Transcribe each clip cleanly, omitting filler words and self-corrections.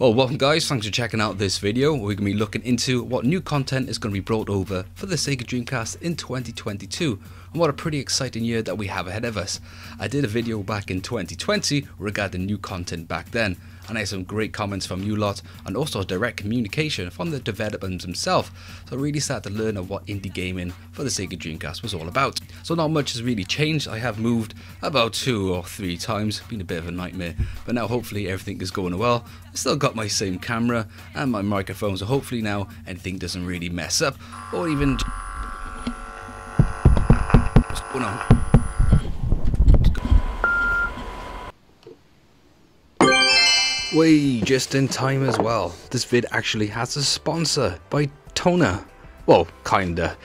Well, welcome guys, thanks for checking out this video. We're going to be looking into what new content is going to be brought over for the Sega Dreamcast in 2022, and what a pretty exciting year that we have ahead of us. I did a video back in 2020 regarding new content back then, and I had some great comments from you lot, and also direct communication from the developers themselves, so I really started to learn of what indie gaming for the Sega Dreamcast was all about. So not much has really changed. I have moved about 2 or 3 times, been a bit of a nightmare, but now hopefully everything is going well. I still got my same camera and my microphone, so hopefully now anything doesn't really mess up or even what's going on? Way, just in time as well. This vid actually has a sponsor by TONOR. Well, kinda.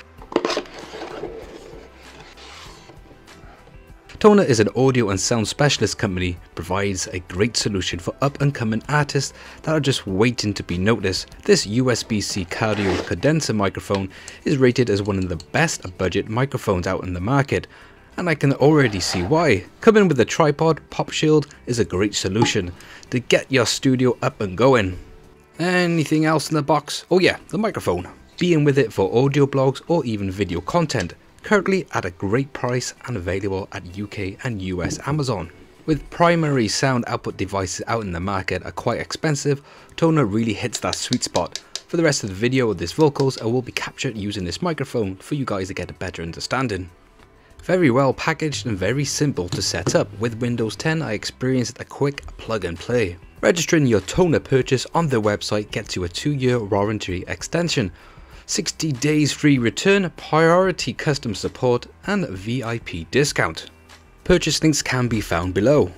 TONOR is an audio and sound specialist company, provides a great solution for up-and-coming artists that are just waiting to be noticed. This USB-C cardio condenser microphone is rated as one of the best budget microphones out in the market, and I can already see why. Coming with a tripod, pop shield is a great solution to get your studio up and going. Anything else in the box? Oh yeah, the microphone. Being with it for audio blogs or even video content. Currently at a great price and available at UK and US Amazon. With primary sound output devices out in the market are quite expensive, TONOR really hits that sweet spot. For the rest of the video of this vocals, I will be captured using this microphone for you guys to get a better understanding. Very well packaged and very simple to set up. With Windows 10, I experienced a quick plug and play. Registering your TONOR purchase on their website gets you a 2-year warranty extension, 60 days free return, priority custom support and VIP discount. Purchase links can be found below.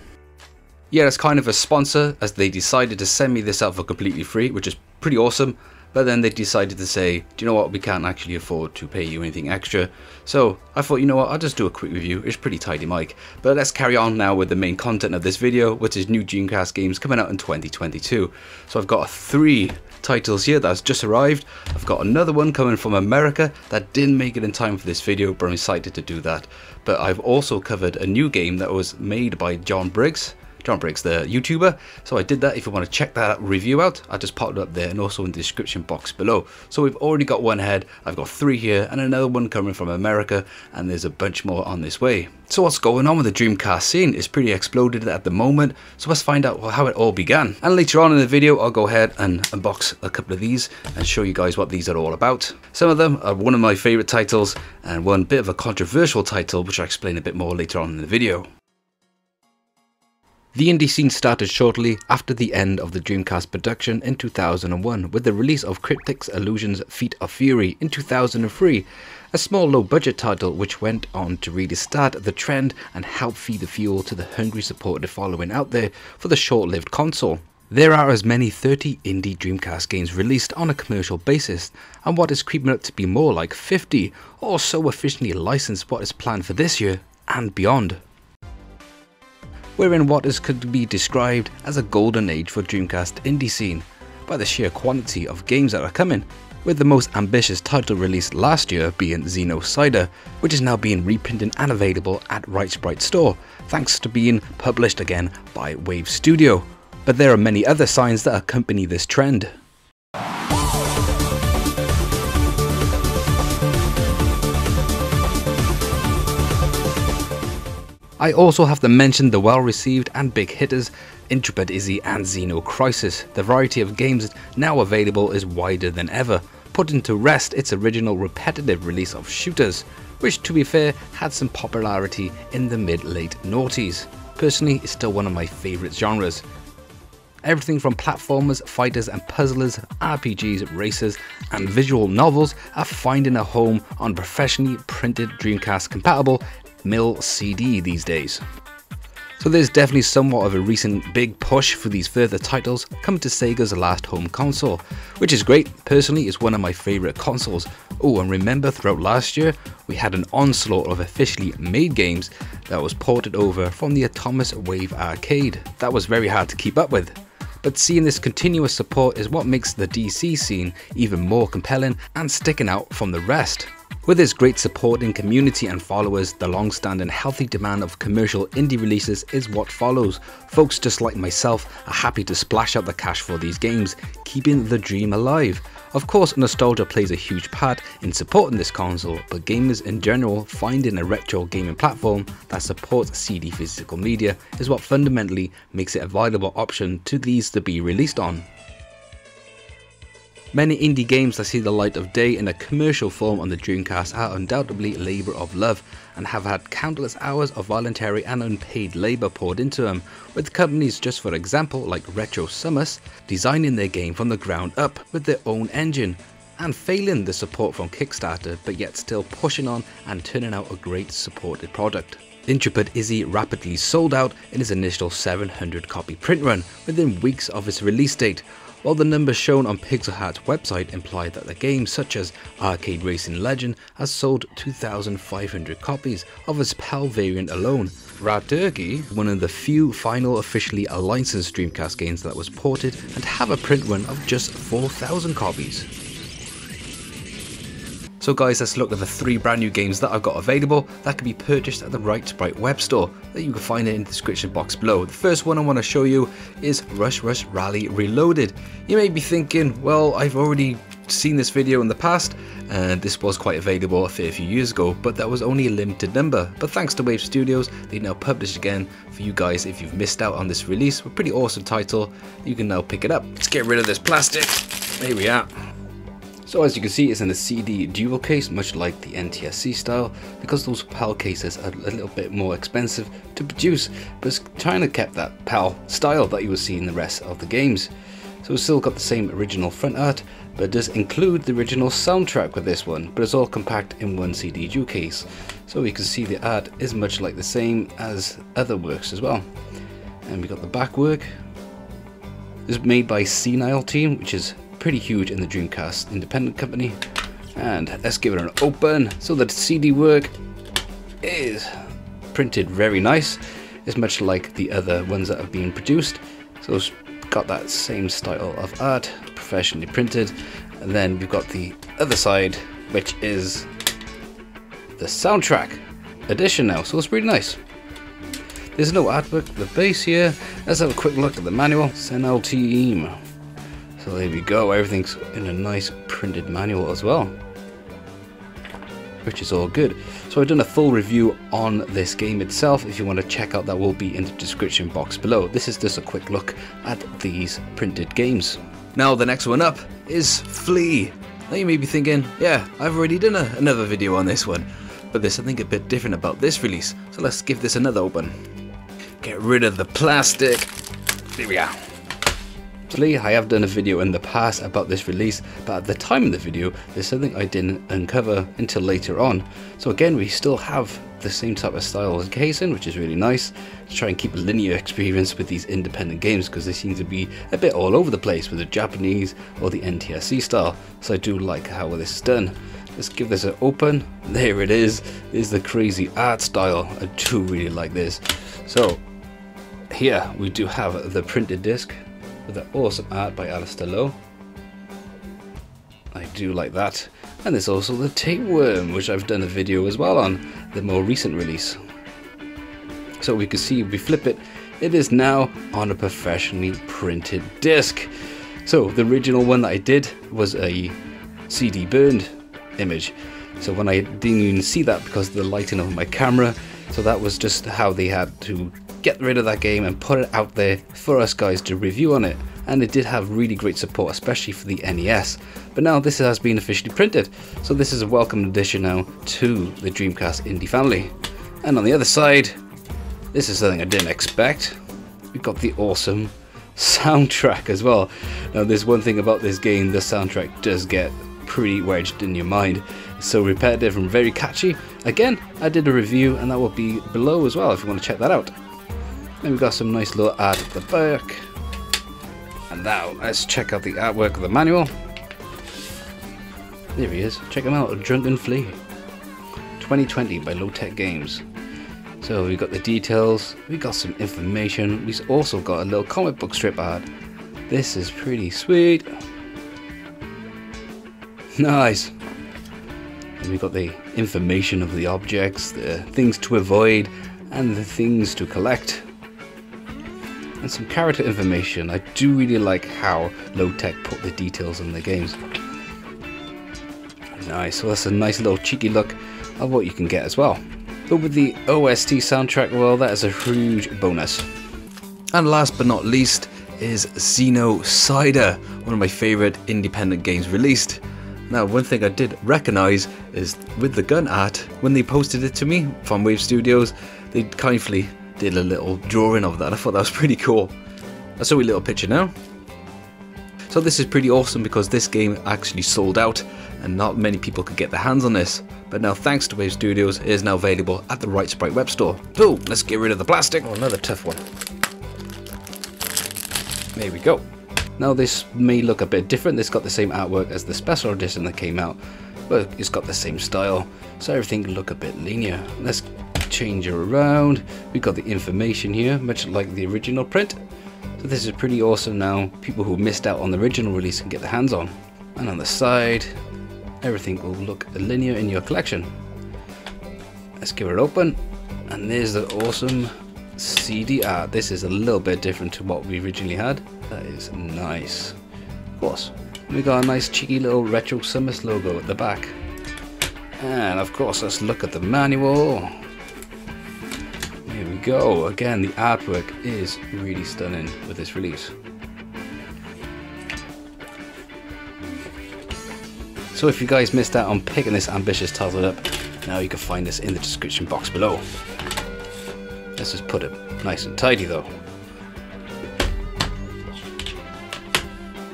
Yeah, that's kind of a sponsor, as they decided to send me this out for completely free, which is pretty awesome. But then they decided to say, do you know what, we can't actually afford to pay you anything extra. So I thought, you know what, I'll just do a quick review. It's pretty tidy mic. But let's carry on now with the main content of this video, which is new Dreamcast games coming out in 2022. So I've got 3 titles here that's just arrived. I've got another one coming from America that didn't make it in time for this video, but I'm excited to do that. But I've also covered a new game that was made by John Briggs, the YouTuber, so I did that. If you want to check that review out, I just popped it up there and also in the description box below. So we've already got one ahead, I've got 3 here and another one coming from America, and there's a bunch more on this way. So what's going on with the Dreamcast scene? It's pretty exploded at the moment, so let's find out how it all began. And later on in the video, I'll go ahead and unbox a couple of these and show you guys what these are all about. Some of them are one of my favorite titles and one bit of a controversial title, which I'll explain a bit more later on in the video. The indie scene started shortly after the end of the Dreamcast production in 2001 with the release of Cryptic's Illusions' Feet of Fury in 2003, a small low-budget title which went on to really start the trend and help feed the fuel to the hungry supporter following out there for the short-lived console. There are as many 30 indie Dreamcast games released on a commercial basis, and what is creeping up to be more like 50 or so officially licensed what is planned for this year and beyond. We're in what is could be described as a golden age for Dreamcast indie scene by the sheer quantity of games that are coming, with the most ambitious title released last year being Xenocider, which is now being reprinted and available at RightSprite store, thanks to being published again by Wave Studio. But there are many other signs that accompany this trend. I also have to mention the well-received and big hitters Intrepid Izzy and Xeno Crisis. The variety of games now available is wider than ever, putting to rest its original repetitive release of shooters, which to be fair had some popularity in the mid-late noughties. Personally, it's still one of my favourite genres. Everything from platformers, fighters and puzzlers, RPGs, racers and visual novels are finding a home on professionally printed Dreamcast compatible mill CD these days. So there's definitely somewhat of a recent big push for these further titles coming to Sega's last home console, which is great. Personally, it's one of my favourite consoles. Oh, and remember throughout last year we had an onslaught of officially made games that was ported over from the Amoiswave Arcade. That was very hard to keep up with, but seeing this continuous support is what makes the DC scene even more compelling and sticking out from the rest. With his great support in community and followers, the long-standing healthy demand of commercial indie releases is what follows. Folks just like myself are happy to splash out the cash for these games, keeping the dream alive. Of course, nostalgia plays a huge part in supporting this console, but gamers in general finding a retro gaming platform that supports CD physical media is what fundamentally makes it a viable option to these to be released on. Many indie games that see the light of day in a commercial form on the Dreamcast are undoubtedly labour of love and have had countless hours of voluntary and unpaid labour poured into them, with companies just for example like Retro Summers designing their game from the ground up with their own engine and failing the support from Kickstarter but yet still pushing on and turning out a great supported product. Intrepid Izzy rapidly sold out in its initial 700 copy print run within weeks of its release date. While the numbers shown on Pixelhat's website imply that the games such as Arcade Racing Legend has sold 2,500 copies of its PAL variant alone, Radirgi, one of the few final officially licensed Dreamcast games that was ported, and have a print run of just 4,000 copies. So guys, let's look at the three brand new games that I've got available that can be purchased at the RightSprite web store that you can find it in the description box below. The first one I want to show you is Rush Rush Rally Reloaded. You may be thinking, well, I've already seen this video in the past and this was quite available a fair few years ago, but that was only a limited number. But thanks to Wave Studios, they now publish again for you guys if you've missed out on this release. A pretty awesome title, you can now pick it up. Let's get rid of this plastic. Here we are. So as you can see, it's in a CD dual case, much like the NTSC style, because those PAL cases are a little bit more expensive to produce, but it's trying to keep that PAL style that you will see in the rest of the games. So it's still got the same original front art, but it does include the original soundtrack with this one, but it's all compact in one CD dual case. So you can see the art is much like the same as other works as well. And we've got the back work. It's made by Senile Team, which is pretty huge in the Dreamcast independent company, and let's give it an open. So the CD work is printed very nice. It's much like the other ones that have been produced, so it's got that same style of art, professionally printed. And then we've got the other side, which is the soundtrack edition now, so it's pretty nice. There's no artwork for the base here. Let's have a quick look at the manual. Senile Team. So there we go, everything's in a nice printed manual as well, which is all good. So I've done a full review on this game itself. If you want to check out, that will be in the description box below. This is just a quick look at these printed games. Now the next one up is Flea. Now you may be thinking, yeah, I've already done another video on this one, but there's something a bit different about this release. So let's give this another open. Get rid of the plastic. There we are. I have done a video in the past about this release, but at the time of the video there's something I didn't uncover until later on. So again, we still have the same type of style as casing, which is really nice to try and keep a linear experience with these independent games, because they seem to be a bit all over the place with the Japanese or the NTSC style. So I do like how this is done. Let's give this an open. There it is. There's the crazy art style. I do really like this. So here we do have the printed disc with the awesome art by Alistair Lowe. I do like that. And there's also the tapeworm, which I've done a video as well on, the more recent release. So we can see if we flip it, it is now on a professionally printed disc. So the original one that I did was a CD burned image. So when I didn't even see that because of the lighting of my camera, so that was just how they had to get rid of that game and put it out there for us guys to review on it. And it did have really great support, especially for the NES. But now this has been officially printed, so this is a welcome addition now to the Dreamcast indie family. And on the other side, this is something I didn't expect. We've got the awesome soundtrack as well. Now there's one thing about this game, the soundtrack does get pretty wedged in your mind. It's so repetitive and very catchy. Again, I did a review and that will be below as well if you want to check that out. And we've got some nice little art at the back. And now let's check out the artwork of the manual. There he is. Check him out, Drunken Flea, 2020 by Low Tech Games. So we've got the details, we've got some information, we've also got a little comic book strip art. This is pretty sweet. Nice. And we've got the information of the objects, the things to avoid, and the things to collect. And some character information. I do really like how Low Tech put the details in the games. Nice, well that's a nice little cheeky look of what you can get as well. But with the OST soundtrack, well that is a huge bonus. And last but not least is Xenocider, one of my favourite independent games released. Now one thing I did recognise is with the gun art, when they posted it to me from Wave Studios, they kindly did a little drawing of that. I thought that was pretty cool. That's a wee little picture now. So this is pretty awesome because this game actually sold out and not many people could get their hands on this. But now thanks to Wave Studios, it is now available at the RightSprite web store. Boom, let's get rid of the plastic. Oh, another tough one. There we go. Now this may look a bit different. It's got the same artwork as the special edition that came out, but it's got the same style. So everything can look a bit linear. Let's change it around. We've got the information here, much like the original print. So this is pretty awesome now. People who missed out on the original release can get their hands on. And on the side, everything will look linear in your collection. Let's give it open. And there's the awesome CD art. This is a little bit different to what we originally had. That is nice. Of course, we got a nice cheeky little Retro Summers logo at the back. And of course, let's look at the manual. Here we go. Again, the artwork is really stunning with this release. So if you guys missed out on picking this ambitious title up, now you can find this in the description box below. Let's just put it nice and tidy though.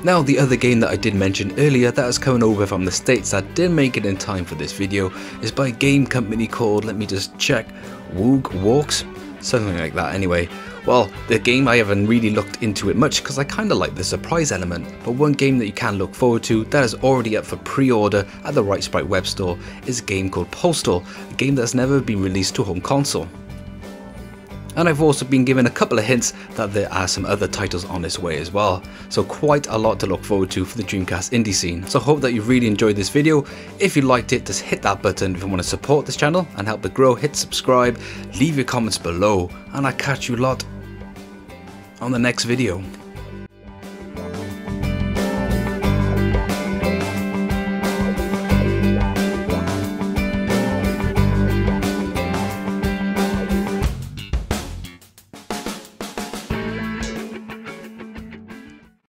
Now the other game that I did mention earlier that is coming over from the States that didn't make it in time for this video is by a game company called, let me just check, Woog Walks? Something like that anyway. Well, the game I haven't really looked into it much because I kind of like the surprise element, but one game that you can look forward to that is already up for pre-order at the RightSprite web store is a game called Postal, a game that's never been released to home console. And I've also been given a couple of hints that there are some other titles on its way as well. So quite a lot to look forward to for the Dreamcast indie scene. So I hope that you really enjoyed this video. If you liked it, just hit that button. If you want to support this channel and help it grow, hit subscribe, leave your comments below, and I'll catch you lot on the next video.